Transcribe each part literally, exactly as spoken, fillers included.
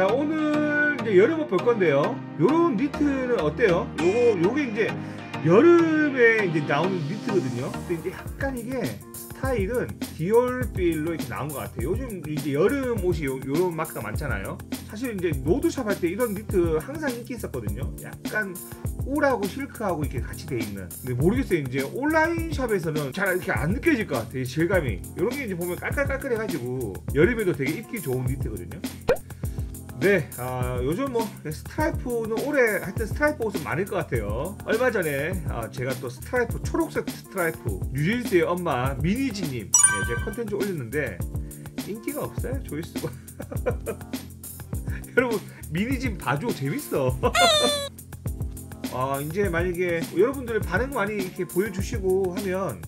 자, 오늘 이제 여름옷 볼 건데요. 요런 니트는 어때요? 요거, 요게 이제 여름에 이제 나오는 니트거든요. 근데 이제 약간 이게 스타일은 디올빌로 이렇게 나온 것 같아요. 요즘 이제 여름 옷이 요, 요런 마크가 많잖아요. 사실 이제 노드샵 할 때 이런 니트 항상 인기 있었거든요. 약간 울하고 실크하고 이렇게 같이 돼 있는. 근데 모르겠어요. 이제 온라인 샵에서는 잘 이렇게 안 느껴질 것 같아요. 질감이. 요런 게 이제 보면 깔깔깔깔해가지고 여름에도 되게 입기 좋은 니트거든요. 네, 아, 요즘 뭐 스트라이프는 올해 하여튼 스트라이프 옷은 많을 것 같아요. 얼마 전에 아, 제가 또 스트라이프, 초록색 스트라이프 뉴진스의 엄마 미니지님, 네, 제가 컨텐츠 올렸는데 인기가 없어요, 조회수가. 여러분 미니지 봐줘, 재밌어. 아, 이제 만약에 여러분들의 반응 많이 이렇게 보여주시고 하면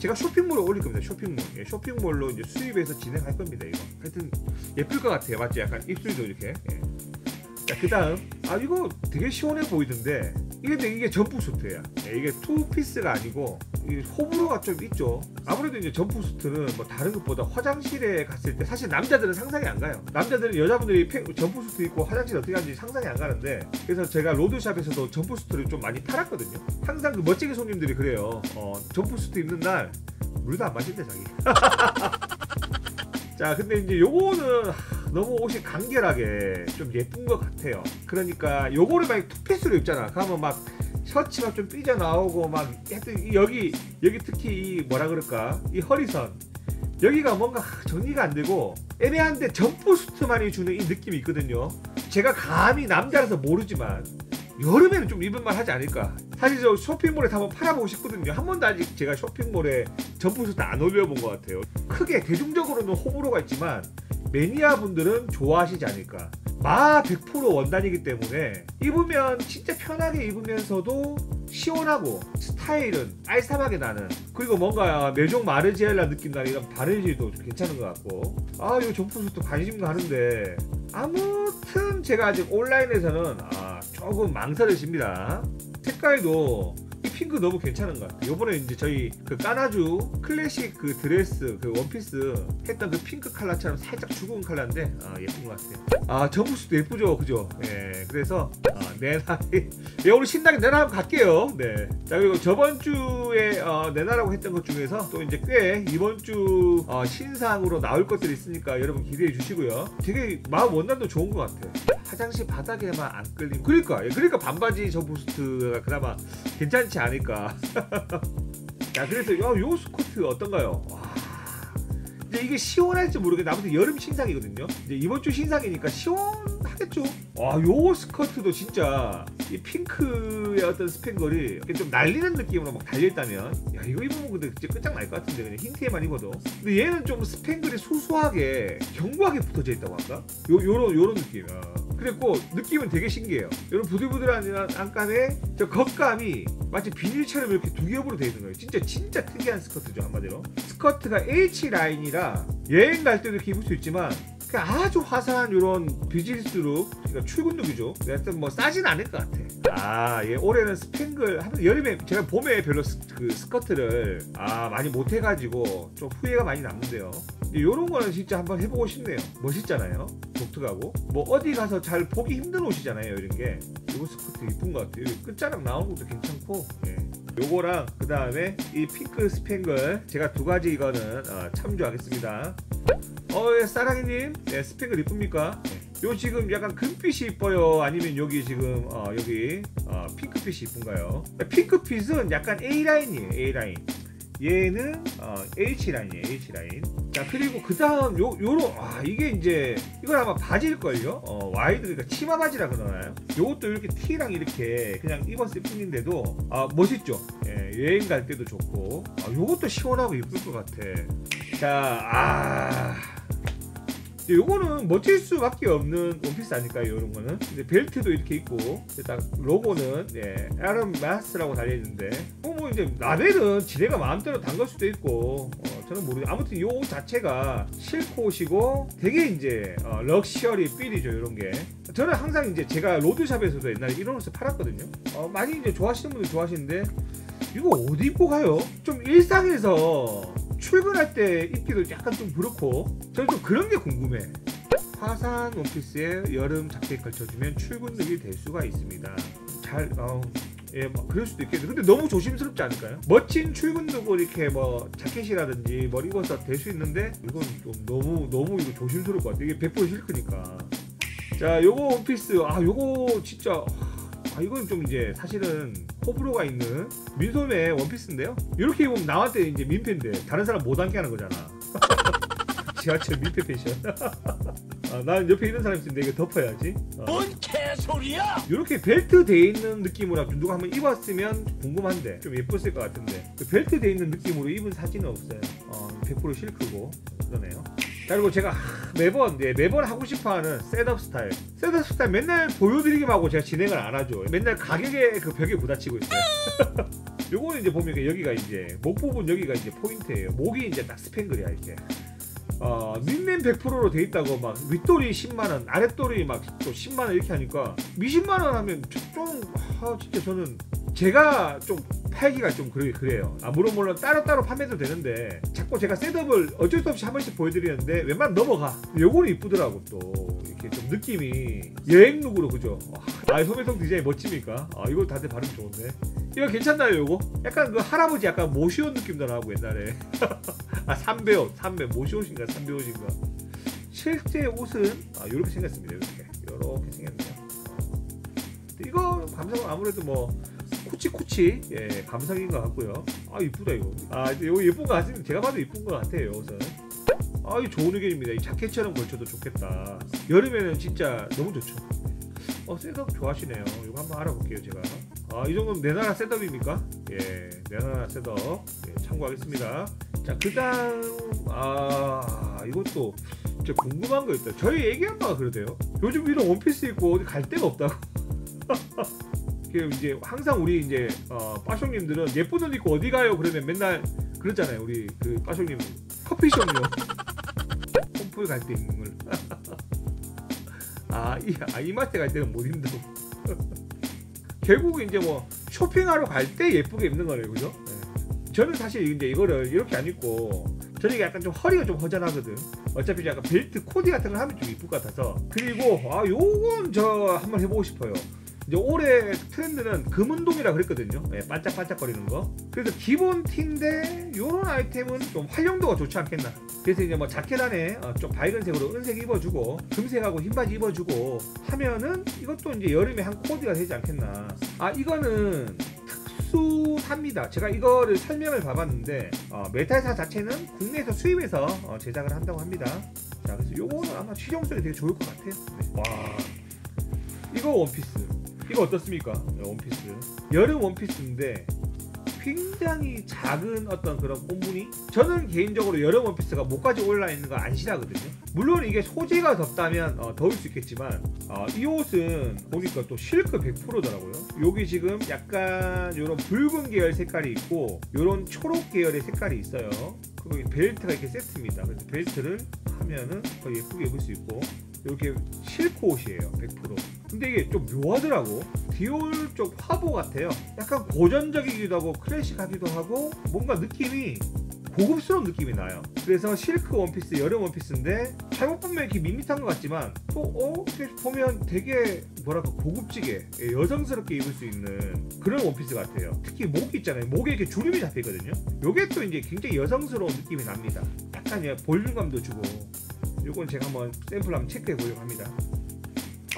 제가 쇼핑몰에 올릴 겁니다. 쇼핑몰. 예, 쇼핑몰로 이제 수입해서 진행할 겁니다. 이거 하여튼 예쁠 것 같아요. 맞지? 약간 입술도 이렇게. 예. 자, 그 다음. 아, 이거 되게 시원해 보이던데. 이게 근데 이게 점프 수트야. 예, 이게 투피스가 아니고 이 호불호가 좀 있죠. 아무래도 이제 점프 수트는 뭐 다른 것보다 화장실에 갔을 때 사실 남자들은 상상이 안 가요. 남자들은 여자분들이 점프 수트 입고 화장실 어떻게 하는지 상상이 안 가는데, 그래서 제가 로드샵에서도 점프 수트를 좀 많이 팔았거든요. 항상 그 멋쟁이 손님들이 그래요. 어, 점프 수트 입는 날 물도 안 마신대 자기. 자, 근데 이제 요거는 너무 옷이 간결하게 좀 예쁜 것 같아요. 그러니까 요거를 만약 투피스로 입잖아. 그러면 막 셔츠가 좀 삐져나오고 막 하여튼 여기 여기 특히 이 뭐라 그럴까, 이 허리선 여기가 뭔가 정리가 안 되고 애매한데 점프 수트만이 주는 이 느낌이 있거든요. 제가 감히 남자라서 모르지만 여름에는 좀 입을만 하지 않을까. 사실 저 쇼핑몰에 한번 팔아보고 싶거든요. 한 번도 아직 제가 쇼핑몰에 점프 수트 안 올려본 것 같아요. 크게 대중적으로는 호불호가 있지만 매니아 분들은 좋아하시지 않을까. 마 백 퍼센트 원단이기 때문에 입으면 진짜 편하게 입으면서도 시원하고 스타일은 알싸하게 나는, 그리고 뭔가 메종 마르지엘라 느낌 나는 이런 바느질도 괜찮은 것 같고. 아, 이 점프 수트 관심 가는데 아무튼 제가 아직 온라인에서는 아, 조금 망설여집니다. 색깔도 이 핑크 너무 괜찮은 것 같아요. 요번에 이제 저희 그 까나주 클래식 그 드레스 그 원피스 했던 그 핑크 컬러처럼 살짝 죽은 컬러인데 아, 예쁜 것 같아요. 아, 점프수도 예쁘죠, 그죠? 예, 그래서 아, 내 나이, 예, 오늘 신나게 내 나라 갈게요. 네. 자, 그리고 저번 주에 어, 내 나라고 했던 것 중에서 또 이제 꽤 이번 주 어, 신상으로 나올 것들이 있으니까 여러분 기대해 주시고요. 되게 마음 원단도 좋은 것 같아요. 화장실 바닥에만 안 끌리면, 그러니까 예, 그러니까 반바지 점프수트가 그나마 괜찮지 않을까. 자, 그래서 야, 요 스커트 어떤가요? 와, 이제 이게 시원할지 모르겠는데 아무튼 여름 신상이거든요. 이제 이번 주 신상이니까 시원하겠죠. 와, 요 스커트도 진짜 이 핑크의 어떤 스팽글이 좀 날리는 느낌으로 막 달려있다면, 야, 이거 입으면 근데 진짜 끝장날 것 같은데 그냥 흰티에만 입어도. 근데 얘는 좀 스팽글이 소소하게 견고하게 붙어져 있다고 할까? 요 요런 요런 느낌. 아. 그랬고 느낌은 되게 신기해요. 이런 부들부들한 안감에 저 겉감이 마치 비닐처럼 이렇게 두 겹으로 되어 있는 거예요. 진짜 진짜 특이한 스커트죠, 한마디로. 스커트가 H 라인이라 여행 갈 때도 이렇게 입을 수 있지만 아주 화사한 이런 비즈니스룩, 그러니까 출근룩이죠. 하여튼 뭐 싸진 않을 것 같아. 아, 예, 올해는 스팽글, 여름에 제가 봄에 별로 스, 그 스커트를 아, 많이 못 해가지고 좀 후회가 많이 남는데요. 요런 거는 진짜 한번 해보고 싶네요. 멋있잖아요. 독특하고 뭐 어디 가서 잘 보기 힘든 옷이잖아요. 이런 게 요거 스커트 이쁜 것 같아요. 여기 끝자락 나오는 것도 괜찮고. 예. 요거랑 그 다음에 이 핑크 스팽글 제가 두 가지 이거는 어, 참조하겠습니다. 어예 사랑이님, 네, 스팽글 이쁩니까? 네. 요 지금 약간 금빛이 이뻐요? 아니면 여기 지금 어, 여기 어, 핑크빛이 이쁜가요? 핑크빛은 약간 A 라인이에요. A 라인. 얘는 어, H 라인이에요. H 라인. 자, 그리고 그 다음 요 요런, 아, 이게 이제 이건 아마 바지일걸요? 어, 와이드, 그러니까 치마 바지라 그러나요? 요것도 이렇게 티랑 이렇게 그냥 입었을 뿐인데도 아, 멋있죠. 예, 여행 갈 때도 좋고. 아, 요것도 시원하고 예쁠 것 같아. 자, 아. 요거는 멋질 수밖에 없는 원피스 아닐까요? 요런 거는 이제 벨트도 이렇게 있고 딱 로고는 예, 에르메스라고 달려있는데 뭐 뭐 이제 라벨은 지네가 마음대로 담글 수도 있고 어, 저는 모르겠어요. 아무튼 요 자체가 실크 옷이고 되게 이제 어, 럭셔리 필이죠. 요런 게 저는 항상 이제 제가 로드샵에서도 옛날에 이런 옷을 팔았거든요. 어, 많이 이제 좋아하시는 분들 좋아하시는데 이거 어디 입고 가요? 좀 일상에서 출근할 때 입기도 약간 좀 그렇고 저는 좀 그런 게 궁금해. 화사한 원피스에 여름 자켓 걸쳐주면 출근룩이 될 수가 있습니다. 잘 어, 예, 뭐 그럴 수도 있겠는데 근데 너무 조심스럽지 않을까요? 멋진 출근룩을 이렇게 뭐 자켓이라든지 뭘 입어서 될 수 있는데 이건 좀 너무 너무 이거 조심스러울 것 같아. 이게 백 퍼센트 실크니까. 자, 요거 원피스, 아 요거 진짜. 아 이건 좀 이제 사실은 호불호가 있는 민소매 원피스인데요. 이렇게 입으면 나한테 이제 민폐인데 다른 사람 못 앉게 하는 거잖아. 지하철 민폐 패션. 아, 난 옆에 있는 사람 있는데 이거 덮어야지. 아. 뭔 개소리야! 이렇게 벨트 돼 있는 느낌으로 누가 한번 입었으면 궁금한데 좀 예뻤을 것 같은데 벨트 돼 있는 느낌으로 입은 사진은 없어요. 어, 백 퍼센트 실크고 그러네요. 자, 그리고 제가 매번 예, 매번 하고 싶어하는 셋업 스타일 셋업 스타일 맨날 보여드리기만 하고 제가 진행을 안 하죠. 맨날 가격에 그 벽에 부딪히고 있어요. 요거는 이제 보면 여기가 이제 못 뽑은 여기가 이제 포인트예요. 목이 이제 딱 스팽글이야 이렇게. 어, 닉네임 백 퍼센트로 돼 있다고 막 윗돌이 십만 원 아랫돌이 막 또 십만 원 이렇게 하니까 이십만 원 하면 좀 아, 진짜 저는 제가 좀 팔기가 좀 그래요. 아, 물론 물론 따로따로 판매도 되는데 자꾸 제가 셋업을 어쩔 수 없이 한 번씩 보여드리는데 웬만하면 넘어가. 요거는 이쁘더라고. 또 이렇게 좀 느낌이 여행룩으로 그죠? 아 소매통 디자인 멋집니까? 아 이거 다들 발음 좋은데 이거 괜찮나요? 요거? 약간 그 할아버지 약간 모시옷 느낌도 나고 옛날에 아 삼배옷 삼배 모시옷인가 삼배옷인가 실제 옷은 아 요렇게 생겼습니다. 요렇게 요렇게 생겼네요. 이거 감성은 아무래도 뭐 코치코치 예 감상인 것 같고요. 아 이쁘다 이거. 아 이거 예쁜 거 같은데 제가 봐도 예쁜 거 같아요. 우선 아 이 좋은 의견입니다. 이 자켓처럼 걸쳐도 좋겠다. 여름에는 진짜 너무 좋죠. 어 셋업 좋아하시네요. 이거 한번 알아볼게요 제가. 아 이 정도면 내 나라 셋업입니까? 예 내 나라 셋업 예, 참고하겠습니다. 자 그다음 아 이것도 진짜 궁금한 거 있다. 저희 얘기 한 바가 그러대요. 요즘 이런 원피스 입고 어디 갈 데가 없다고. 이제 항상 우리 이제 어, 빠숑님들은 예쁜 옷 입고 어디 가요? 그러면 맨날 그러잖아요. 우리 그 빠숑님 커피숍요. 홈플 갈 때 입는 걸. 아, 이, 아, 이마트 갈 때는 못 입는다고. 결국 이제 뭐 쇼핑하러 갈 때 예쁘게 입는 거네요, 그죠? 네. 저는 사실 이제 이거를 이렇게 안 입고. 저는 약간 좀 허리가 좀 허전하거든. 어차피 약간 벨트 코디 같은 걸 하면 좀 이쁠 것 같아서. 그리고 아, 요건 저 한번 해보고 싶어요. 이제 올해 트렌드는 금운동이라 그랬거든요. 예, 반짝반짝거리는 거. 그래서 기본 티인데 요런 아이템은 좀 활용도가 좋지 않겠나. 그래서 이제 뭐 자켓 안에 좀 밝은색으로 은색 입어주고 금색하고 흰바지 입어주고 하면은 이것도 이제 여름에 한 코디가 되지 않겠나. 아 이거는 특수합니다. 제가 이거를 설명을 봐봤는데 어, 메탈사 자체는 국내에서 수입해서 어, 제작을 한다고 합니다. 자 그래서 요거는 아마 실용성이 되게 좋을 것 같아요. 네. 와 이거 원피스. 이거 어떻습니까? 원피스 여름 원피스인데 굉장히 작은 어떤 그런 꼼무늬. 저는 개인적으로 여름 원피스가 목까지 올라 있는 거 안 싫어하거든요. 물론 이게 소재가 덥다면 어, 더울 수 있겠지만 어, 이 옷은 보니까 또 실크 백 퍼센트더라고요. 여기 지금 약간 이런 붉은 계열 색깔이 있고 이런 초록 계열의 색깔이 있어요. 그리고 벨트가 이렇게 세트입니다. 그래서 벨트를 하면은 더 예쁘게 입을 수 있고 이렇게 실크 옷이에요. 백 퍼센트. 근데 이게 좀 묘하더라고. 디올 쪽 화보 같아요. 약간 고전적이기도 하고 클래식하기도 하고 뭔가 느낌이 고급스러운 느낌이 나요. 그래서 실크 원피스 여름 원피스인데 잘못 보면 이렇게 밋밋한 것 같지만 또 어? 이렇게 보면 되게 뭐랄까 고급지게 여성스럽게 입을 수 있는 그런 원피스 같아요. 특히 목이 있잖아요. 목에 이렇게 주름이 잡히거든요. 요게 또 이제 굉장히 여성스러운 느낌이 납니다. 약간 볼륨감도 주고 요건 제가 한번 샘플 한번 체크해 보려고 합니다.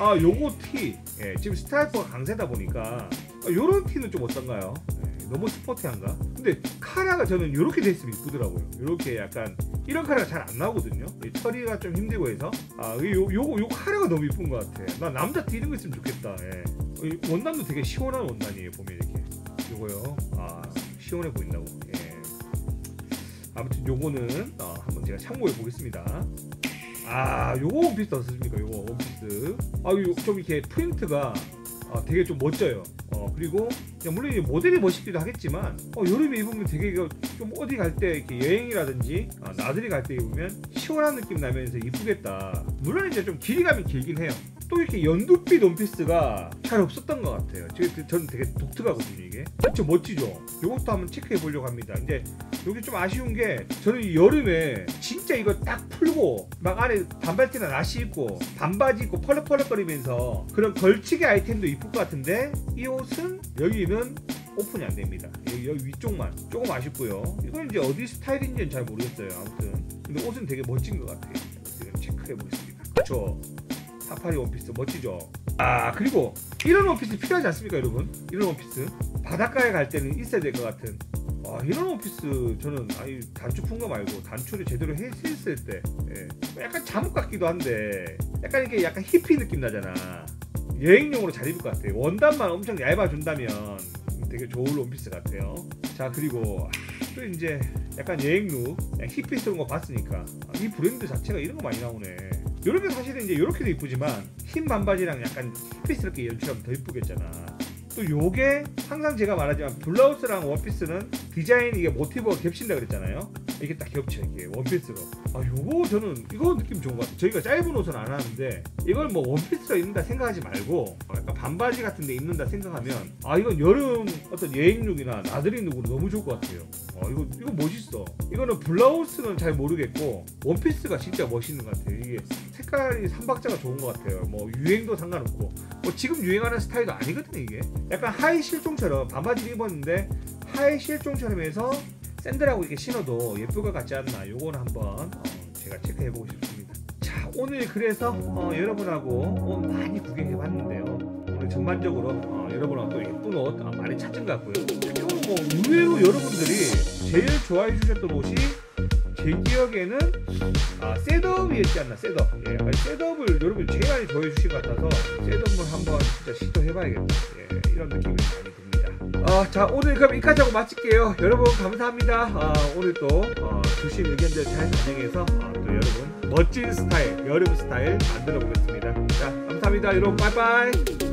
아 요거 티 예, 지금 스트라이프가 강세다 보니까 아, 요런 티는 좀 어떤가요? 예, 너무 스포티한가? 근데 카라가 저는 요렇게 됐으면 이쁘더라고요. 요렇게 약간 이런 카라가 잘 안 나오거든요. 예, 처리가 좀 힘들고 해서 아 요, 요거 요 카라가 너무 이쁜 것 같아. 나 남자 티 이런 거 있으면 좋겠다. 예. 원단도 되게 시원한 원단이에요. 보면 이렇게 요거요. 아 시원해 보인다고. 예. 아무튼 요거는 아, 한번 제가 참고해 보겠습니다. 아 요거 원피스 어떻습니까? 요거 원피스 아 요 좀 이렇게 프린트가 아, 되게 좀 멋져요. 어, 그리고 물론 이 모델이 멋있기도 하겠지만 어, 여름에 입으면 되게 이거 좀 어디 갈 때 이렇게 여행이라든지 어, 나들이 갈 때 입으면 시원한 느낌 나면서 이쁘겠다. 물론 이제 좀 길이감이 길긴 해요. 또 이렇게 연두빛 원피스가 잘 없었던 것 같아요. 지금 저는 되게 독특하거든요. 이게 진짜 멋지죠. 이것도 한번 체크해 보려고 합니다. 근데 여기 좀 아쉬운 게 저는 여름에 진짜 이거 딱 풀고 막 안에 반팔티나 나시 입고 반바지 입고 펄럭펄럭거리면서 그런 걸치기 아이템도 이쁠 것 같은데 이 옷은 여기는 오픈이 안 됩니다. 여기, 여기 위쪽만 조금 아쉽고요. 이건 이제 어디 스타일인지는 잘 모르겠어요. 아무튼 근데 옷은 되게 멋진 것 같아요. 지금 체크해 보겠습니다. 그렇죠. 사파리 원피스 멋지죠. 아 그리고 이런 원피스 필요하지 않습니까 여러분? 이런 원피스 바닷가에 갈 때는 있어야 될 것 같은 아, 이런 원피스 저는 아니 단추 푼 거 말고 단추를 제대로 했을 때 예. 약간 잠옷 같기도 한데 약간 이게 약간 히피 느낌 나잖아. 여행용으로 잘 입을 것 같아요. 원단만 엄청 얇아준다면 되게 좋을 원피스 같아요. 자 그리고 또 이제 약간 여행룩 히피스러운 거 봤으니까 이 브랜드 자체가 이런 거 많이 나오네. 요렇게 사실은 이제 요렇게도 이쁘지만 흰 반바지랑 약간 히피스럽게 연출하면 더 이쁘겠잖아. 또 요게 항상 제가 말하지만 블라우스랑 원피스는 디자인 이게 모티브가 겹친다 그랬잖아요. 이게 딱 겹쳐 이게 원피스로. 아 요거 저는 이거 느낌 좋은 것 같아요. 저희가 짧은 옷은 안 하는데 이걸 뭐 원피스로 입는다 생각하지 말고 약간 반바지 같은데 입는다 생각하면 아 이건 여름 어떤 여행룩이나 나들이룩으로 너무 좋을 것 같아요. 아 이거 이거 멋있어. 이거는 블라우스는 잘 모르겠고 원피스가 진짜 멋있는 것 같아요. 이게 색깔이 삼박자가 좋은 것 같아요. 뭐 유행도 상관없고 뭐 지금 유행하는 스타일도 아니거든요. 이게 약간 하이 실종처럼 반바지를 입었는데 하이 실종처럼 해서 샌들하고 이렇게 신어도 예쁠 것 같지 않나. 요건 한번 어, 제가 체크해 보고 싶습니다. 자 오늘 그래서 어, 여러분하고 옷 많이 구경해 봤는데요. 오늘 전반적으로 어, 여러분하고 또 예쁜 옷 어, 많이 찾은 것 같고요. 그리고 뭐 의외로 여러분들이 제일 좋아해 주셨던 옷이 제 기억에는 아, 셋업이었지 않나. 셋업 예, 셋업을 여러분이 제일 많이 좋아해 주신 것 같아서 셋업을 한번 진짜 시도해 봐야겠다. 예, 이런 느낌이 많이 듭니다. 어, 자 오늘 그럼 여기까지 하고 마칠게요. 여러분 감사합니다. 어, 오늘 또 어, 주신 의견들 잘 반영해서 어, 또 여러분 멋진 스타일 여름 스타일 만들어 보겠습니다. 자 감사합니다 여러분. 빠이빠이.